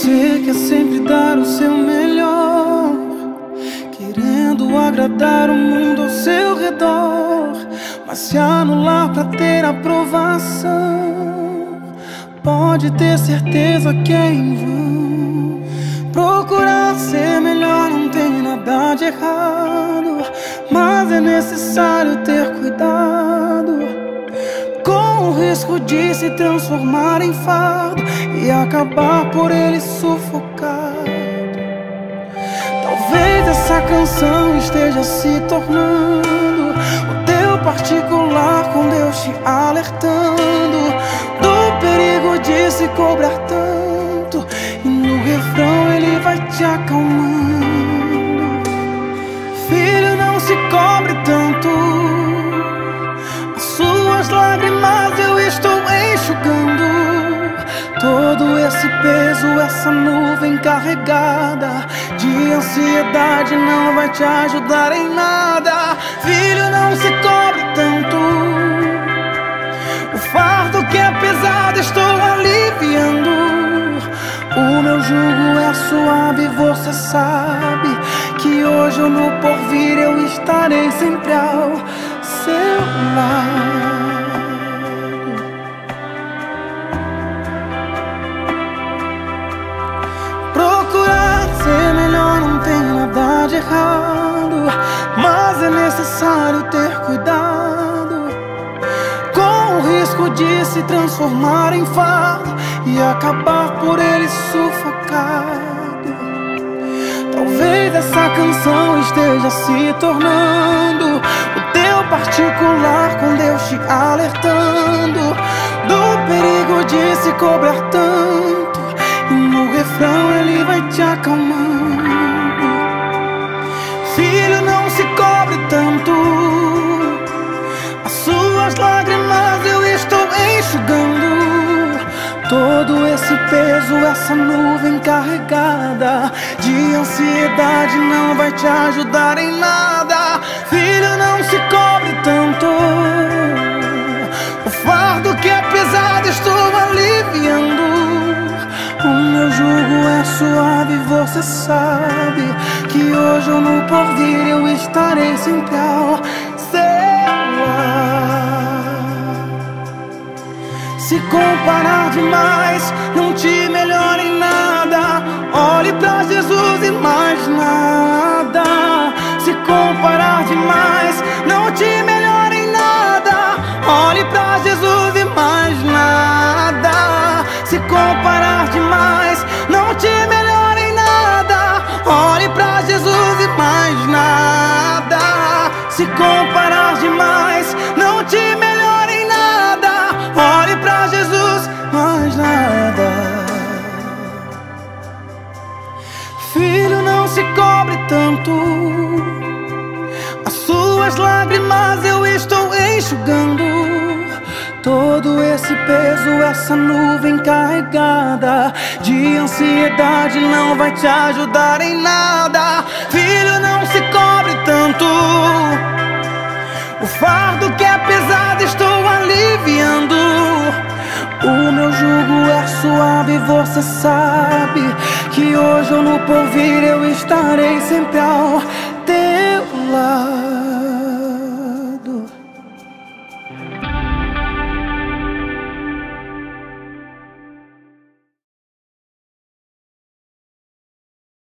Você quer sempre dar o seu melhor, querendo agradar o mundo ao seu redor, mas se anular pra ter aprovação, pode ter certeza que é em vão. Procurar ser melhor não tem nada de errado, mas é necessário ter cuidado com o risco de se transformar em fardo e acabar por ele sufocado. Talvez essa canção esteja se tornando o teu particular, com Deus te alertando do perigo de se cobrar tanto, e no refrão ele vai te acalmando. Filho, não se cobre tanto, suas lágrimas eu estou enxugando. Todo esse peso, essa nuvem carregada de ansiedade não vai te ajudar em nada. Filho, não se cobre tanto, o fardo que é pesado estou aliviando. O meu jugo é suave, você sabe que hoje ou no porvir eu estarei sempre ao seu lado. Procurar ser melhor não tem nada de errado, mas é necessário ter cuidado com o risco de se transformar em fardo e acabar por ele sufocado. Talvez essa canção esteja se tornando particular, com Deus te alertando do perigo de se cobrar tanto, e no refrão ele vai te acalmando. Filho, não se cobre tanto, as suas lágrimas eu estou enxugando. Todo esse peso, essa nuvem carregada de ansiedade não vai te ajudar em nada. Filho, não se cobre tanto, o fardo que é pesado estou aliviando. O meu jugo é suave, você sabe que hoje ou no porvir eu estarei sempre ao seu lado. Se comparar demais não te melhora em nada, olhe pra Jesus e mais nada. Se comparar demais não te melhora em nada, olhe pra Jesus e mais nada. Se comparar demais não te melhora em nada, olhe pra Jesus e mais nada. Se comparar demais não te melhora em nada, olhe pra Jesus e mais nada. Filho, não se cobre tanto, as lágrimas eu estou enxugando. Todo esse peso, essa nuvem carregada de ansiedade não vai te ajudar em nada. Filho, não se cobre tanto, o fardo que é pesado estou aliviando. O meu jugo é suave, você sabe que hoje ou no porvir eu estarei sempre ao teu lado.